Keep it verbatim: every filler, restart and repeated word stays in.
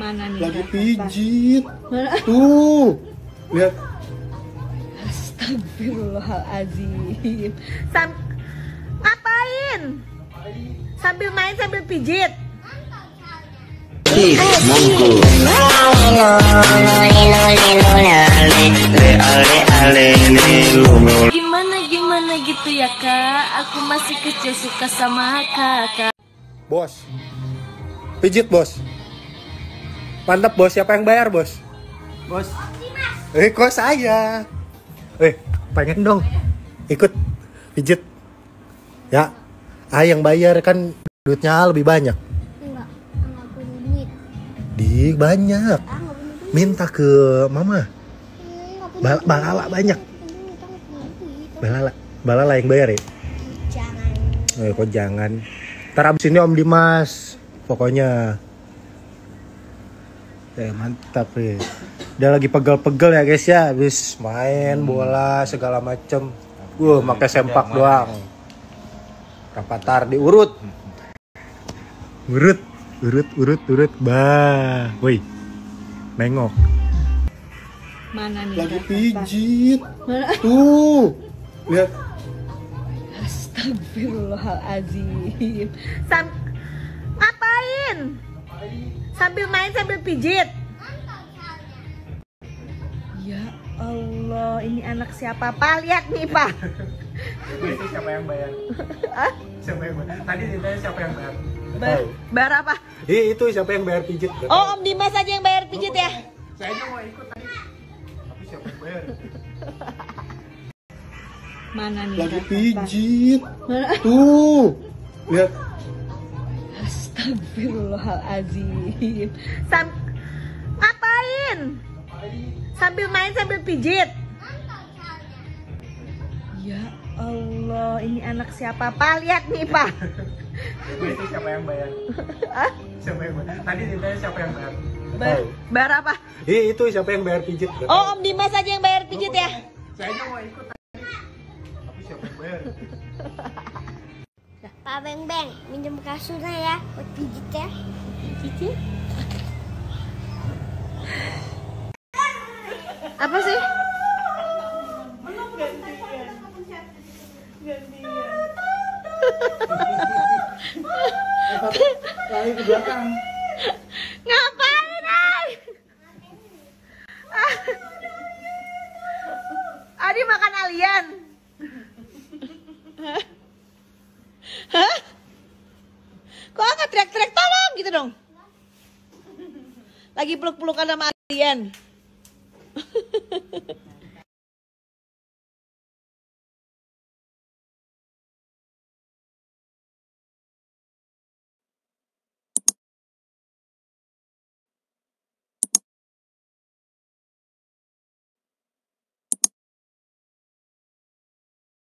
Mana nih? Lagi pijit. Mana? Tuh. Lihat. Astagfirullahaladzim. Sam ngapain? Sambil main sambil pijit. Ih, monggo. Gimana gimana gitu ya, Kak? Aku masih kecil suka sama Kakak. Bos. Pijit, Bos. Mantap, Bos. Siapa yang bayar, Bos? Bos. Eh, kok saya? Eh, pengen dong ikut pijit. Ya. Ah, yang bayar kan duitnya lebih banyak. Enggak, enggak punya duit. Di banyak. Minta ke mama. Ba balala banyak. Balala, balala yang bayar ya? Jangan. Eh, kok jangan. Ntar abis ini Om Dimas. Pokoknya eh mantap ya. Dia lagi pegel-pegel ya guys ya, habis main hmm. bola segala macem. Wuh, pakai sempak doang. Rafathar diurut. Urut, urut, urut, urut. Bah, woi. Nengok. Mana nih? Lagi pijit. Mana? Tuh. Lihat. Astagfirullahalazim. Sam ngapain? Sambil main sambil pijit. Ya Allah, ini anak siapa, Pak? Lihat nih, Pak. Itu siapa yang bayar? Hah? Siapa yang bayar? Tadi ditanya siapa yang bayar? Bayar, bayar apa? Ih, itu siapa yang bayar pijit? Oh, Om Dimas aja yang bayar pijit ya? Saya juga mau ikut tadi. Tapi siapa yang bayar? Mana nih? Lagi pijit. Mana? Tuh. Lihat. Astagfirullahaladzim. Sam ngapain? Sambil main sambil pijit. Ya Allah, ini anak siapa, Pak? Lihat nih, Pak. Itu siapa yang bayar? Hah? Siapa yang bayar? Tadi ditanya siapa yang bayar? Bayar, bayar apa? Ih, itu siapa yang bayar pijit? Oh, Om Dimas aja yang bayar pijit ya? Saya juga mau ikut tadi. Tapi siapa yang bayar? Pak Beng Beng, minjem kasurnya ya, buat pijit ya. Pijit? Apa sih? Gantian. Gantian. Lari ke belakang. Ngapain, Ay? Adi makan alien. Hah? Kok nggak teriak-teriak tolong gitu dong? Lagi peluk-pelukan sama alien.